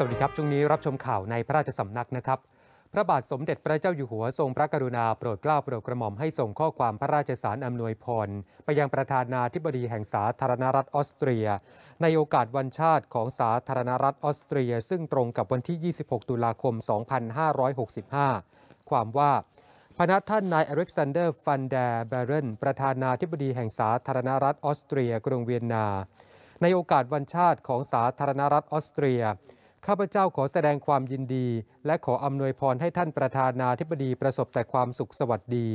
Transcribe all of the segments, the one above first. สวัสดีครับช่วงนี้รับชมข่าวในพระราชสำนักนะครับพระบาทสมเด็จพระเจ้าอยู่หัวทรงพระกรุณาโปรดเกล้าโปรดกระหม่อมให้ส่งข้อความพระราชสารอำนวยพรไปยังประธานาธิบดีแห่งสาธารณรัฐออสเตรียในโอกาสวันชาติของสาธารณรัฐออสเตรียซึ่งตรงกับวันที่26ตุลาคม2565ความว่าพระท่านนายอเล็กซานเดอร์ฟันเดอร์แบเรนประธานาธิบดีแห่งสาธารณรัฐออสเตรียกรุงเวียนนาในโอกาสวันชาติของสาธารณรัฐออสเตรียข้าพเจ้าขอแสดงความยินดีและขออำนวยพรให้ท่านประธานาธิบดีประสบแต่ความสุขสวัสดี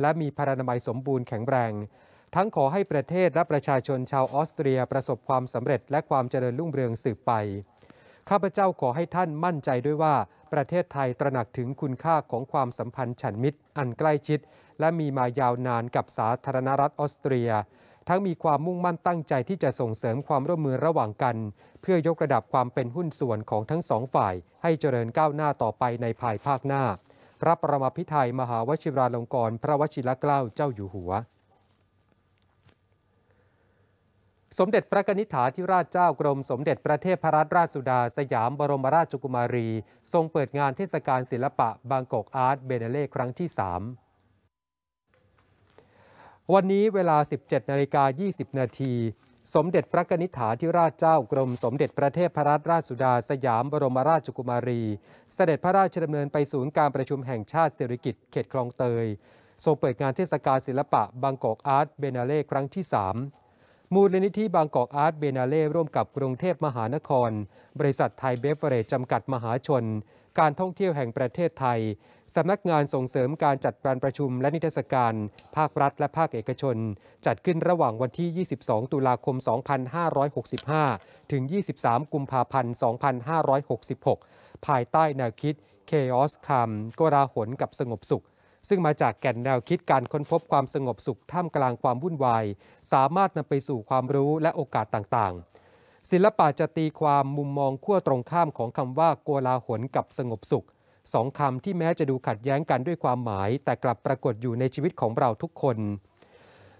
และมีพลานามัยสมบูรณ์แข็งแรงทั้งขอให้ประเทศและประชาชนชาวออสเตรียประสบความสำเร็จและความเจริญรุ่งเรืองสืบไปข้าพเจ้าขอให้ท่านมั่นใจด้วยว่าประเทศไทยตระหนักถึงคุณค่าของความสัมพันธ์ฉันมิตรอันใกล้ชิดและมีมายาวนานกับสาธารณรัฐออสเตรียทั้งมีความมุ่งมั่นตั้งใจที่จะส่งเสริมความร่วมมือระหว่างกันเพื่อยกระดับความเป็นหุ้นส่วนของทั้งสองฝ่ายให้เจริญก้าวหน้าต่อไปในภายภาคหน้าพระประมาภิไธยมหาวชิราลงกรณ์พระวชิรเกล้าเจ้าอยู่หัวสมเด็จพระกนิษฐาธิราชเจ้ากรมสมเด็จพระเทพรัตนราชสุดาสยามบรมราชกุมารีทรงเปิดงานเทศกาลศิลปะบางกอกอาร์ตเบเนเล่ครั้งที่3วันนี้เวลา 17:20 น.สมเด็จพระกนิษฐาธิราชเจ้ากรมสมเด็จพระเทพรัตนราชสุดาสยามบรมราชกุมารีเสด็จพระราชดำเนินไปศูนย์การประชุมแห่งชาติสิริกิติ์เขตคลองเตยทรงเปิดงานเทศกาลศิลปะบางกอกอาร์ตเบเนเล่ครั้งที่3มูลนิธิบางกอกอาร์ตเบเนเล่ร่วมกับกรุงเทพมหานครบริษัทไทยเบเวอเรจจำกัดมหาชนการท่องเที่ยวแห่งประเทศไทยสำนักงานส่งเสริมการจัดการประชุมและนิทรรศการภาครัฐและภาคเอกชนจัดขึ้นระหว่างวันที่22ตุลาคม2565ถึง23กุมภาพันธ์2566ภายใต้แนวคิด Chaos Calm โกลาหลกับสงบสุขซึ่งมาจากแก่นแนวคิดการค้นพบความสงบสุขท่ามกลางความวุ่นวายสามารถนำไปสู่ความรู้และโอกาสต่างๆศิลปะจะตีความมุมมองขั้วตรงข้ามของคำว่าโกลาหลกับสงบสุขสองคำที่แม้จะดูขัดแย้งกันด้วยความหมายแต่กลับปรากฏอยู่ในชีวิตของเราทุกคน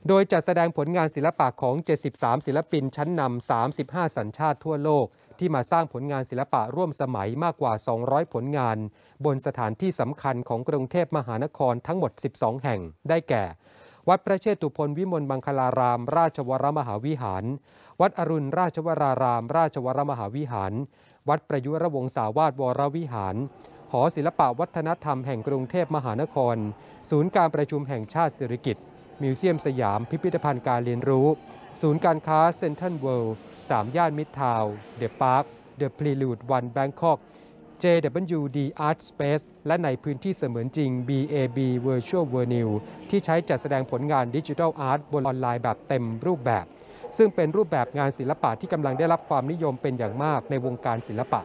โดยจัดแสดงผลงานศิลปะของ73ศิลปินชั้นนำ35สัญชาติทั่วโลกที่มาสร้างผลงานศิลปะร่วมสมัยมากกว่า200ผลงานบนสถานที่สำคัญของกรุงเทพมหานครทั้งหมด12แห่งได้แก่วัดพระเชตุพนวิมลมังคลารามราชวรมหาวิหารวัดอรุณราชวรารามราชวรมหาวิหารวัดประยุรวงศาวาสวรวิหารหอศิลปะวัฒนธรรมแห่งกรุงเทพมหานครศูนย์การประชุมแห่งชาติสิริกิติ์มิวเซียมสยามพิพิธภัณฑ์การเรียนรู้ศูนย์การค้าเซ็นทรัลเวิลด์3ย่านมิดทาวน์เดอะพาร์คเดอะพลีลูดวันแบงคอก JWD Artspace และในพื้นที่เสมือนจริง BAB Virtual Venue ที่ใช้จัดแสดงผลงานดิจิทัลอาร์ตบนออนไลน์แบบเต็มรูปแบบซึ่งเป็นรูปแบบงานศิลปะที่กำลังได้รับความนิยมเป็นอย่างมากในวงการศิลปะ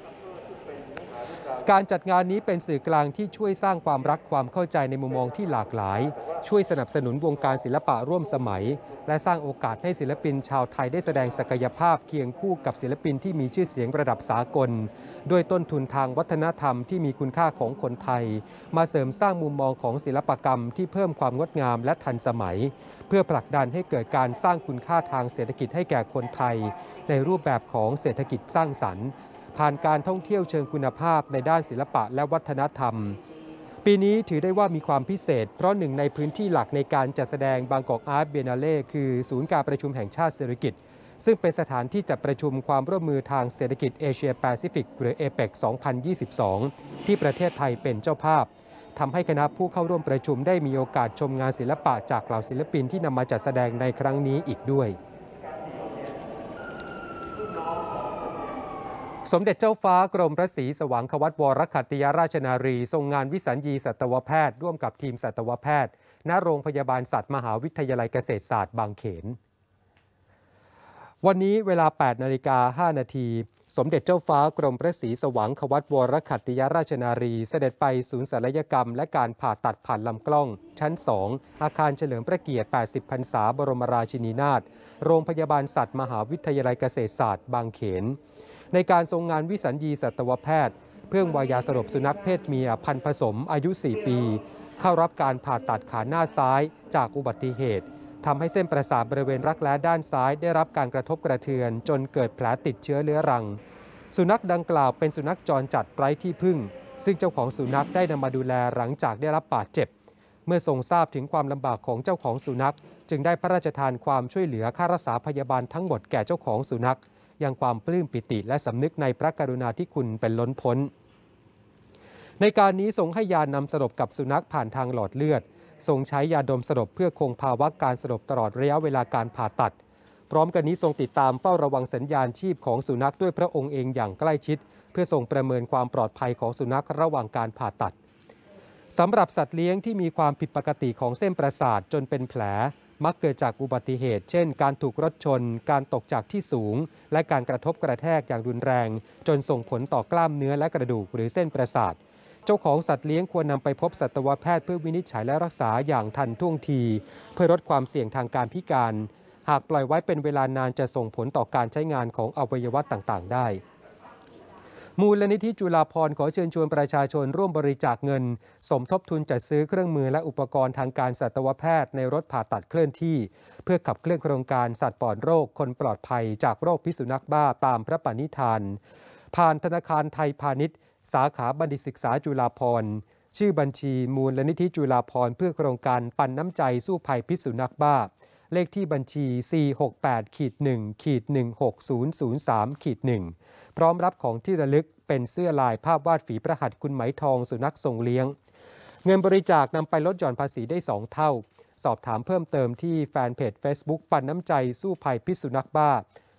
การจัดงานนี้เป็นสื่อกลางที่ช่วยสร้างความรักความเข้าใจในมุมมองที่หลากหลายช่วยสนับสนุนวงการศิลปะร่วมสมัยและสร้างโอกาสให้ศิลปินชาวไทยได้แสดงศักยภาพเคียงคู่กับศิลปินที่มีชื่อเสียงระดับสากลด้วยต้นทุนทางวัฒนธรรมที่มีคุณค่าของคนไทยมาเสริมสร้างมุมมองของศิลปกรรมที่เพิ่มความงดงามและทันสมัยเพื่อผลักดันให้เกิดการสร้างคุณค่าทางเศรษฐกิจให้แก่คนไทยในรูปแบบของเศรษฐกิจสร้างสรรค์ผ่านการท่องเที่ยวเชิงคุณภาพในด้านศิลปะและวัฒนธรรมปีนี้ถือได้ว่ามีความพิเศษเพราะหนึ่งในพื้นที่หลักในการจัดแสดงบางกอกอาร์ตเบเนเล่คือศูนย์การประชุมแห่งชาติสิริกิติ์ซึ่งเป็นสถานที่จัดประชุมความร่วมมือทางเศรษฐกิจเอเชียแปซิฟิกหรือ APEC 2022ที่ประเทศไทยเป็นเจ้าภาพทำให้คณะผู้เข้าร่วมประชุมได้มีโอกาสชมงานศิลปะจากเหล่าศิลปินที่นำมาจัดแสดงในครั้งนี้อีกด้วยสมเด็จเจ้าฟ้ากรมพระศรีสว่างควัตรวรขัตติยราชนารีทรงงานวิสัญญีสัตวแพทย์ร่วมกับทีมสัตวแพทย์ณโรงพยาบาลสัตว์มหาวิทยาลัยเกษตรศาสตร์บางเขนวันนี้เวลา 8:05 น.สมเด็จเจ้าฟ้ากรมพระศรีสว่างควัตรวรขัตติยราชนารีเสด็จไปศูนย์ศัลยกรรมและการผ่าตัดผ่านลำกล้องชั้น2อาคารเฉลิมพระเกียรติ80พรรษาบรมราชินีนาถโรงพยาบาลสัตว์มหาวิทยาลัยเกษตรศาสตร์บางเขนในการทรงงานวิสัญญีสัตวแพทย์เพื่อวายาสลบสุนัขเพศเมียพันธุ์ผสมอายุ4ปีเข้ารับการผ่าตัดขาหน้าซ้ายจากอุบัติเหตุทำให้เส้นประสาทบริเวณรักแร้ด้านซ้ายได้รับการกระทบกระเทือนจนเกิดแผลติดเชื้อเรื้อรัง สุนัขดังกล่าวเป็นสุนัขจรจัดไร้ที่พึ่งซึ่งเจ้าของสุนัขได้นำมาดูแลหลังจากได้รับบาดเจ็บเมื่อทรงทราบถึงความลำบากของเจ้าของสุนัขจึงได้พระราชทานความช่วยเหลือค่ารักษาพยาบาลทั้งหมดแก่เจ้าของสุนัขยังความปลื้มปิติและสำนึกในพระกรุณาธิคุณเป็นล้นพ้นในการนี้ทรงให้ยานำสลบกับสุนัขผ่านทางหลอดเลือดทรงใช้ยาดมสลบเพื่อคงภาวะการสลบตลอดระยะเวลาการผ่าตัดพร้อมกันนี้ทรงติดตามเฝ้าระวังสัญญาณชีพของสุนัขด้วยพระองค์เองอย่างใกล้ชิดเพื่อทรงประเมินความปลอดภัยของสุนัขระหว่างการผ่าตัดสำหรับสัตว์เลี้ยงที่มีความผิดปกติของเส้นประสาทจนเป็นแผลมักเกิดจากอุบัติเหตุเช่นการถูกรถชนการตกจากที่สูงและการกระทบกระแทกอย่างรุนแรงจนส่งผลต่อกล้ามเนื้อและกระดูกหรือเส้นประสาทเจ้าของสัตว์เลี้ยงควรนำไปพบสัตวแพทย์เพื่อวินิจฉัยและรักษาอย่างทันท่วงทีเพื่อลดความเสี่ยงทางการพิการหากปล่อยไว้เป็นเวลานานจะส่งผลต่อการใช้งานของอวัยวะต่างๆได้มูลนิธิจุฬาภรณ์ขอเชิญชวนประชาชนร่วมบริจาคเงินสมทบทุนจัดซื้อเครื่องมือและอุปกรณ์ทางการสัตวแพทย์ในรถผ่าตัดเคลื่อนที่เพื่อขับเคลื่อนโครงการสัตว์ปลอดโรคคนปลอดภัยจากโรคพิษสุนัขบ้าตามพระปณิธานผ่านธนาคารไทยพาณิชย์สาขาบัณฑิตศึกษาจุฬาภรณ์ชื่อบัญชีมูลนิธิจุฬาภรณ์เพื่อโครงการปันน้ำใจสู้ภัยพิษสุนัขบ้าเลขที่บัญชี 468-1-16003-1 พร้อมรับของที่ระลึกเป็นเสื้อลายภาพวาดฝีพระหัตถ์คุณไหมทองสุนัขทรงเลี้ยงเงินบริจาคนำไปลดหย่อนภาษีได้2เท่าสอบถามเพิ่มเติมที่แฟนเพจ Facebook ปันน้ำใจสู้ภัยพิษสุนัขบ้า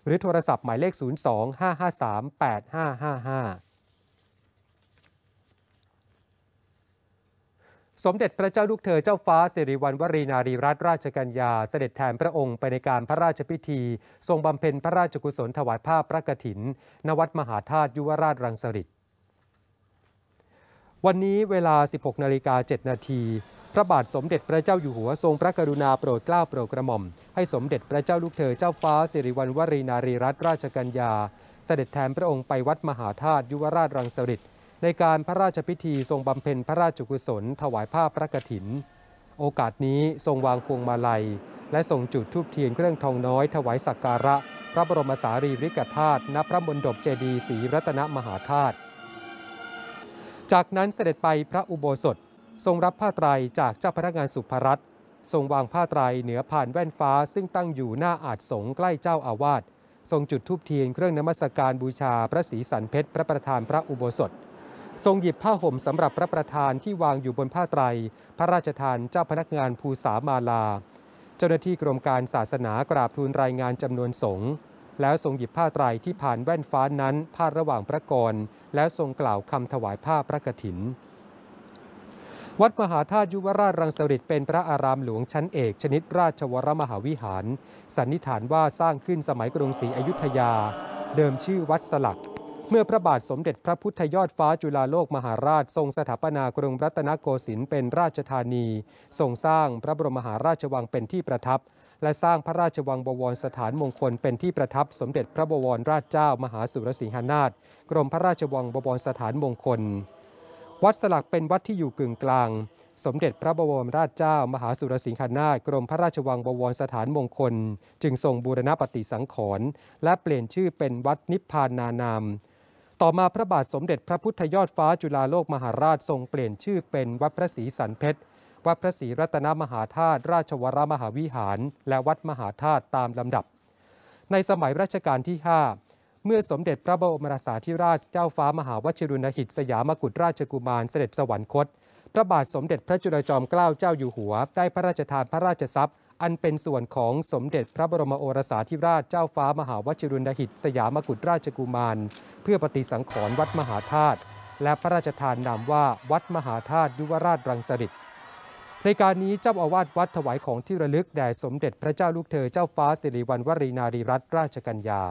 หรือโทรศัพท์หมายเลข 02-553-8555สมเด็จพระเจ้าลูกเธอเจ้าฟ้าสิริวัณวรีนารีรัตนราชกัญญาเสด็จแทนพระองค์ไปในการพระราชพิธีทรงบำเพ็ญพระราชกุศลถวายผ้าพระกฐินณวัดมหาธาตุยุวราชรังสฤษฎ์วันนี้เวลา 16:07 นาทีพระบาทสมเด็จพระเจ้าอยู่หัวทรงพระกรุณาโปรดเกล้าโปรดกระหม่อมให้สมเด็จพระเจ้าลูกเธอเจ้าฟ้าสิริวัณวรีนารีรัตนราชกัญญาเสด็จแทนพระองค์ไปวัดมหาธาตุยุวราชรังสฤษฎ์ในการพระราชพิธีทรงบำเพ็ญพระราชกุศลถวายผ้าพระกฐินโอกาสนี้ทรงวางพวงมาลัยและทรงจุดธูปเทียนเครื่องทองน้อยถวายสักการะพระบรมสารีริกธาตุณพระมณฑปเจดีย์ศรีรัตนมหาธาตุจากนั้นเสด็จไปพระอุโบสถทรงรับผ้าไตรจากเจ้าพนักงานสุภรัตน์ทรงวางผ้าไตรเหนือผ่านแว่นฟ้าซึ่งตั้งอยู่หน้าอาสน์สงฆ์ใกล้เจ้าอาวาสทรงจุดธูปเทียนเครื่องนมัสการบูชาพระศรีสันเพชรพระประธานพระอุโบสถทรงหยิบผ้าห่มสำหรับพระประธานที่วางอยู่บนผ้าไตรพระราชทานเจ้าพนักงานภูสามาลาเจ้าหน้าที่กรมการศาสนากราบทูลรายงานจำนวนสงฆ์แล้วทรงหยิบผ้าไตรที่ผ่านแว่นฟ้านั้นพาดระหว่างพระกรแล้วทรงกล่าวคำถวายผ้าพระกฐินวัดมหาธาตุยุวราชรังสฤษฎ์เป็นพระอารามหลวงชั้นเอกชนิดราชวรมหาวิหารสันนิษฐานว่าสร้างขึ้นสมัยกรุงศรีอยุธยาเดิมชื่อวัดสลักเมื่อพระบาทสมเด็จพระพุทธยอดฟ้าจุฬาโลกมหาราชทรงสถาปนากรุงรัตนโกสินทร์เป็นราชธานีทรงสร้างพระบรมมหาราชวังเป็นที่ประทับและสร้างพระราชวังบวรสถานมงคลเป็นที่ประทับสมเด็จพระบวรราชเจ้ามหาสุรสิงหนาถกรมพระราชวังบวรสถานมงคลวัดสลักเป็นวัดที่อยู่กึ่งกลางสมเด็จพระบวรราชเจ้ามหาสุรสิงหนาถกรมพระราชวังบวรสถานมงคลจึงทรงบูรณปฏิสังขรณ์และเปลี่ยนชื่อเป็นวัดนิพพานนานามต่อมาพระบาทสมเด็จพระพุทธยอดฟ้าจุฬาโลกมหาราชทรงเปลี่ยนชื่อเป็นวัดพระศรีสันเพชรวัดพระศรีรัตนมหาธาตุราชวรมหาวิหารและวัดมหาธาตุตามลำดับในสมัยรัชกาลที่ 5เมื่อสมเด็จพระบรมราชาธิราชเจ้าฟ้ามหาวชิรนหิตสยามกุฎราชกุมารเสด็จสวรรคตพระบาทสมเด็จพระจุลจอมเกล้าเจ้าอยู่หัวได้พระราชทานพระราชทรัพย์อันเป็นส่วนของสมเด็จพระบรมโอรสาธิราชเจ้าฟ้ามหาวชิรนหิตสยามกุฎราชกุมารเพื่อปฏิสังขรณ์วัดมหาธาตุและพระราชทานนามว่าวัดมหาธาตุยุวราชรังสฤษฎ์ในการนี้เจ้าอาวาสวัดถวายของที่ระลึกแด่สมเด็จพระเจ้าลูกเธอเจ้าฟ้าสิริวัณวรีนารีรัตนราชกัญญา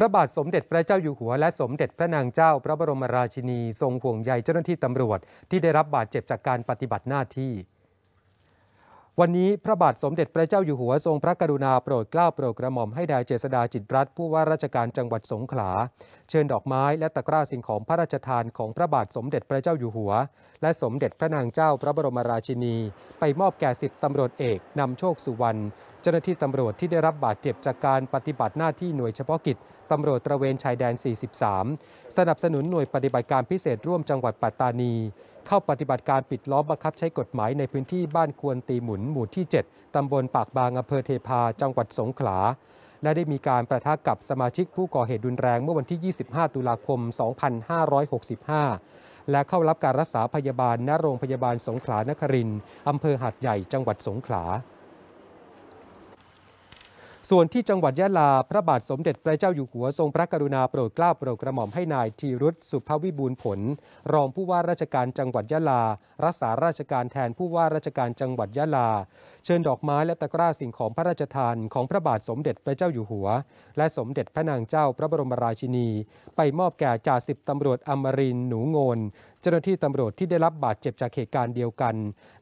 พระบาทสมเด็จพระเจ้าอยู่หัวและสมเด็จพระนางเจ้าพระบรมราชินีทรงห่วงใยเจ้าหน้าที่ตำรวจที่ได้รับบาดเจ็บจากการปฏิบัติหน้าที่ วันนี้พระบาทสมเด็จพระเจ้าอยู่หัวทรงพระกรุณาโปรดเกล้าโปรดกระหม่อมให้นายเจษฎาจิตรัตน์ผู้ว่าราชการจังหวัดสงขลาเชิญดอกไม้และตะกร้าสิ่งของพระราชทานของพระบาทสมเด็จพระเจ้าอยู่หัวและสมเด็จพระนางเจ้าพระบรมราชินีไปมอบแก่10ตำรวจเอกนำโชคสุวรรณเจ้าหน้าที่ตำรวจที่ได้รับบาดเจ็บจากการปฏิบัติหน้าที่หน่วยเฉพาะกิจตำรวจตระเวนชายแดน43สนับสนุนหน่วยปฏิบัติการพิเศษร่วมจังหวัดปัตตานีเข้าปฏิบัติการปิดล้อมบังคับใช้กฎหมายในพื้นที่บ้านควนตีหมุนหมู่ที่7ตำบลปากบางอำเภอเทพาจังหวัดสงขลาและได้มีการประทะกับสมาชิกผู้ก่อเหตุรุนแรงเมื่อวันที่25ตุลาคม2565และเข้ารับการรักษาพยาบาลณโรงพยาบาลสงขลานครินทร์อำเภอหาดใหญ่จังหวัดสงขลาส่วนที่จังหวัดยะลาพระบาทสมเด็จพระเจ้าอยู่หัวทรงพระกรุณาโปรดเกล้าโปรดกระหม่อมให้นายธีรุตสุภวิบูลผลรองผู้ว่าราชการจังหวัดยะลารักษาราชการแทนผู้ว่าราชการจังหวัดยะลาเชิญดอกไม้และตะกร้าสิ่งของพระราชทานของพระบาทสมเด็จพระเจ้าอยู่หัวและสมเด็จพระนางเจ้าพระบรมราชินีไปมอบแก่จ่าสิบตำรวจอมรินทร์หนูโงนเจ้าหน้าที่ตำรวจที่ได้รับบาดเจ็บจากเหตุการณ์เดียวกัน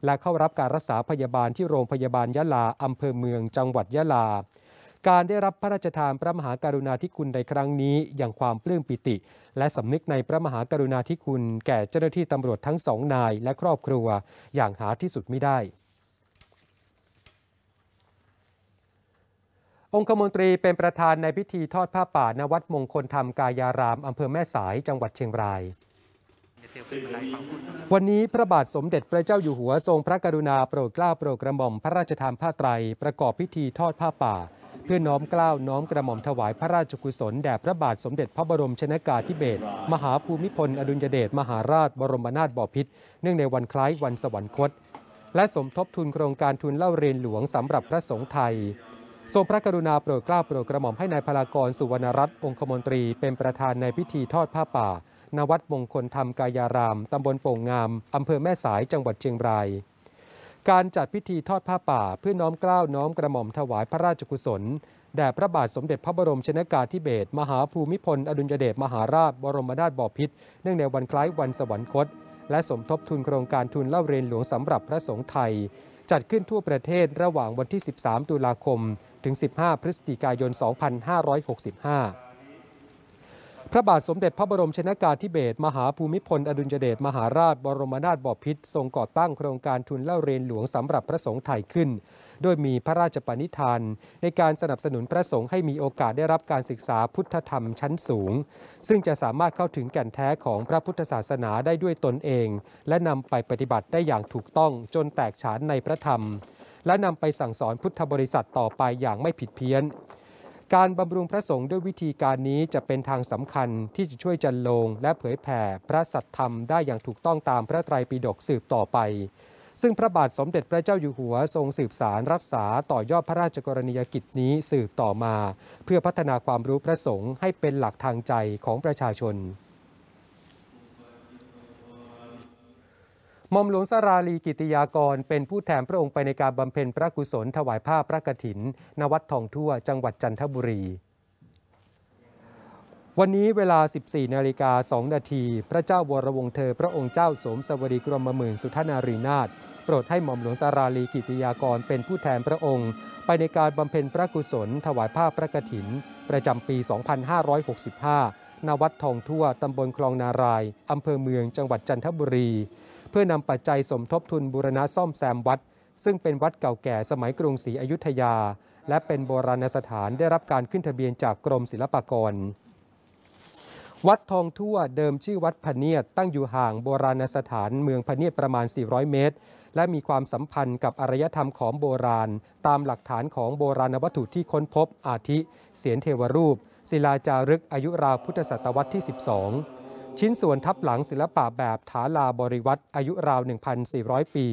และเข้ารับการรักษาพยาบาลที่โรงพยาบาลยะลาอำเภอเมืองจังหวัดยะลาการได้รับพระราชทานพระมหากรุณาธิคุณในครั้งนี้อย่างความปลื้มปิติและสำนึกในพระมหากรุณาธิคุณแก่เจ้าหน้าที่ตำรวจทั้งสองนายและครอบครัวอย่างหาที่สุดไม่ได้องคมนตรีเป็นประธานในพิธีทอดผ้าป่าณวัดมงคลธรรมกายารามอำเภอแม่สายจังหวัดเชียงรายวันนี้พระบาทสมเด็จพระเจ้าอยู่หัวทรงพระกรุณาโปรดเกล้าโปรดกระหม่อมพระราชทานผ้าไตรประกอบพิธีทอดผ้าป่าเพื่อน้อมเกล้าน้อมกระหม่อมถวายพระราชกุศลแด่พระบาทสมเด็จพระบรมชนกาธิเบศรมหาภูมิพลอดุลยเดชมหาราชบรมนาถบพิตรเนื่องในวันคล้ายวันสวรรคตและสมทบทุนโครงการทุนเล่าเรียนหลวงสำหรับพระสงฆ์ไทยทรงพระกรุณาโปรดเกล้าโปรดกระหม่อมให้นายพลากรสุวรรณรัตน์องคมนตรีเป็นประธานในพิธีทอดผ้าป่าณวัดมงคลธรรมกายารามตำบลโป่งงามอำเภอแม่สายจังหวัดเชียงรายการจัดพิธีทอดผ้าป่าเพื่อน้อมเกล้าน้อมกระหม่อมถวายพระราชกุศลแด่พระบาทสมเด็จพระบรมชนกาธิเบศรมหาภูมิพลอดุลยเดชมหาราชบรมนาถบพิตรเนื่องในวันคล้ายวันสวรรคตและสมทบทุนโครงการทุนเล่าเรียนหลวงสำหรับพระสงฆ์ไทยจัดขึ้นทั่วประเทศระหว่างวันที่13ตุลาคมถึง15พฤศจิกายน2565พระบาทสมเด็จพระบรมชนกาธิเบศรมหาภูมิพลอดุลยเดชมหาราชบรมนาถบพิตรทรงก่อตั้งโครงการทุนเล่าเรียนหลวงสำหรับพระสงฆ์ไทยขึ้นโดยมีพระราชปณิธานในการสนับสนุนพระสงฆ์ให้มีโอกาสได้รับการศึกษาพุทธธรรมชั้นสูงซึ่งจะสามารถเข้าถึงแก่นแท้ของพระพุทธศาสนาได้ด้วยตนเองและนำไปปฏิบัติได้อย่างถูกต้องจนแตกฉานในพระธรรมและนำไปสั่งสอนพุทธบริษัทต่อไปอย่างไม่ผิดเพี้ยนการบำรุงพระสงฆ์ด้วยวิธีการนี้จะเป็นทางสำคัญที่จะช่วยจันโลงและเผยแผ่พระสัทธรรมได้อย่างถูกต้องตามพระไตรปิฎกสืบต่อไปซึ่งพระบาทสมเด็จพระเจ้าอยู่หัวทรงสืบสารรักษาต่อยอดพระราชกรณียกิจนี้สืบต่อมาเพื่อพัฒนาความรู้พระสงฆ์ให้เป็นหลักทางใจของประชาชนหม่อมหลวงสราลีกิติยากรเป็นผู้แทนพระองค์ไปในการบำเพ็ญพระกุศลถวายผ้าพระกฐินณวัดทองทั่วจังหวัดจันทบุรีวันนี้เวลา 14:02 น.พระเจ้าวรวงศ์เธอพระองค์เจ้าสมสวรีกรมหมื่นสุทนารีนาถโปรดให้หม่อมหลวงสราลีกิติยากรเป็นผู้แทนพระองค์ไปในการบำเพ็ญพระกุศลถวายผ้าพระกฐินประจำปี 2565 ณ วัดทองทั่วตำบลคลองนารายอำเภอเมืองจังหวัดจันทบุรีเพื่อนำปัจจัยสมทบทุนบูรณะซ่อมแซมวัดซึ่งเป็นวัดเก่าแก่สมัยกรุงศรีอยุธยาและเป็นโบราณสถานได้รับการขึ้นทะเบียนจากกรมศิลปากรวัดทองทั่วเดิมชื่อวัดพเนียดตั้งอยู่ห่างโบราณสถานเมืองพเนียดประมาณ400เมตรและมีความสัมพันธ์กับอารยธรรมของโบราณตามหลักฐานของโบราณวัตถุที่ค้นพบอาทิเสียรเทวรูปศิลาจารึกอายุราวพุทธศตวรรษที่12ชิ้นส่วนทับหลังศิลปะแบบฐาลาบริวัตรอายุราว 1,400 ปี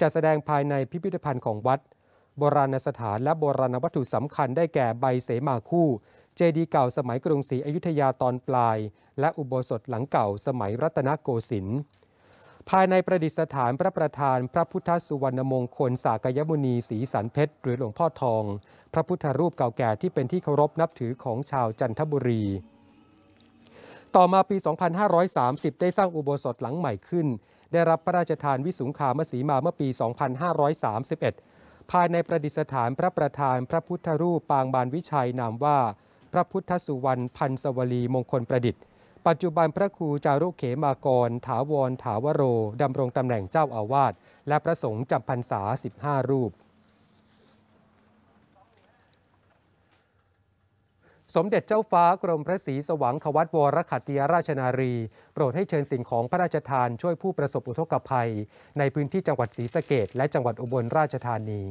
จะแสดงภายในพิพิธภัณฑ์ของวัดโบราณสถานและโบราณวัตถุสำคัญได้แก่ใบเสมาคู่เจดีย์เก่าสมัยกรุงศรีอยุธยาตอนปลายและอุโบสถหลังเก่าสมัยรัตนโกสินทร์ภายในประดิษฐานพระประธานพระพุทธสุวรรณมงคลสากยมุนีศรีสันเพชรหรือหลวงพ่อทองพระพุทธรูปเก่าแก่ที่เป็นที่เคารพนับถือของชาวจันทบุรีต่อมาปี 2530 ได้สร้างอุโบสถหลังใหม่ขึ้นได้รับพระราชทานวิสุงคามสีมาเมื่อปี 2531 ภายในประดิษฐานพระประธานพระพุทธรูปปางบานวิชัยนามว่าพระพุทธสุวรรณพันสวลีมงคลประดิษฐ์ปัจจุบันพระครูจารุเขมากรถาวรถาวโรดำรงตำแหน่งเจ้าอาวาสและพระสงฆ์จำพรรษา15รูปสมเด็จเจ้าฟ้ากรมพระศรีสว่างขวัตวรขัตติยราชนารีโปรดให้เชิญสิ่งของพระราชทานช่วยผู้ประสบอุทกภัยในพื้นที่จังหวัดศรีสะเกษและจังหวัดอุบลราชธานี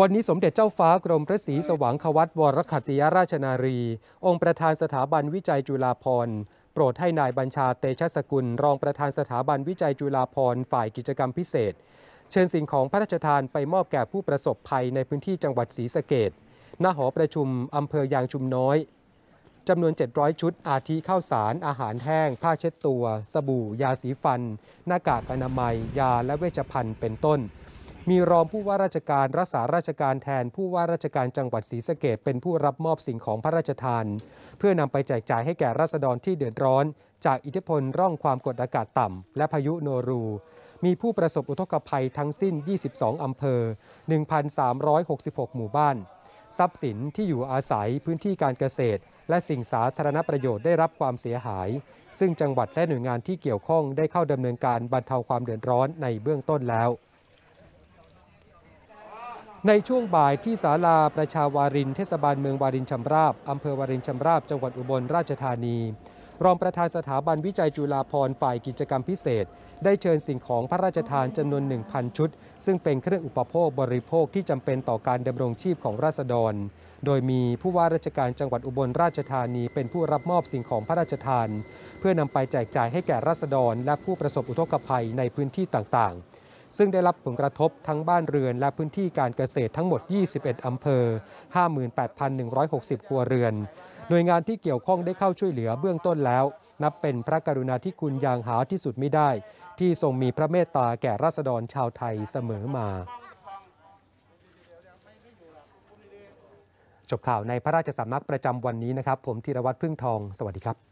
วันนี้สมเด็จเจ้าฟ้ากรมพระศรีสว่างขวัตวรขัตติยราชนารีองค์ประธานสถาบันวิจัยจุฬาภรณ์โปรดให้นายบัญชาเตชะสกุลรองประธานสถาบันวิจัยจุฬาภรณ์ฝ่ายกิจกรรมพิเศษเชิญสิ่งของพระราชทานไปมอบแก่ผู้ประสบภัยในพื้นที่จังหวัดศรีสะเกษณหอประชุมอำเภอยางชุมน้อยจำนวน700ชุดอาทิข้าวสารอาหารแห้งผ้าเช็ดตัวสบู่ยาสีฟันหน้ากากอนามัยยาและเวชภัณฑ์เป็นต้นมีรองผู้ว่าราชการรักษาราชการแทนผู้ว่าราชการจังหวัดศรีสะเกษเป็นผู้รับมอบสิ่งของพระราชทานเพื่อนำไปแจกจ่ายให้แก่ราษฎรที่เดือดร้อนจากอิทธิพลร่องความกดอากาศต่ำและพายุโนรูมีผู้ประสบอุทกภัยทั้งสิ้น22อำเภอ 1,366 หมู่บ้านทรัพย์สินที่อยู่อาศัยพื้นที่การเกษตรและสิ่งสาธารณประโยชน์ได้รับความเสียหายซึ่งจังหวัดและหน่วยงานที่เกี่ยวข้องได้เข้าดำเนินการบรรเทาความเดือดร้อนในเบื้องต้นแล้วในช่วงบ่ายที่ศาลาประชาวารินเทศบาลเมืองวารินชำราบอำเภอวารินชำราบจังหวัดอุบลราชธานีรองประธานสถาบันวิจัยจุฬาภรณ์ฝ่ายกิจกรรมพิเศษได้เชิญสิ่งของพระราชทานจำนวน 1,000 ชุดซึ่งเป็นเครื่องอุปโภคบริโภคที่จำเป็นต่อการดำรงชีพของราษฎรโดยมีผู้ว่าราชการจังหวัดอุบลราชธานีเป็นผู้รับมอบสิ่งของพระราชทานเพื่อนำไปแจกจ่ายให้แก่ราษฎรและผู้ประสบอุทกภัยในพื้นที่ต่างๆซึ่งได้รับผลกระทบทั้งบ้านเรือนและพื้นที่การเกษตรทั้งหมด21อำเภอ 58,160 ครัวเรือนหน่วยงานที่เกี่ยวข้องได้เข้าช่วยเหลือเบื้องต้นแล้วนับเป็นพระกรุณาธิคุณอย่างหาที่สุดไม่ได้ที่ทรงมีพระเมตตาแก่ราษฎรชาวไทยเสมอมาจบข่าวในพระราชสำนักประจำวันนี้นะครับผมธีรวัตรพึ่งทองสวัสดีครับ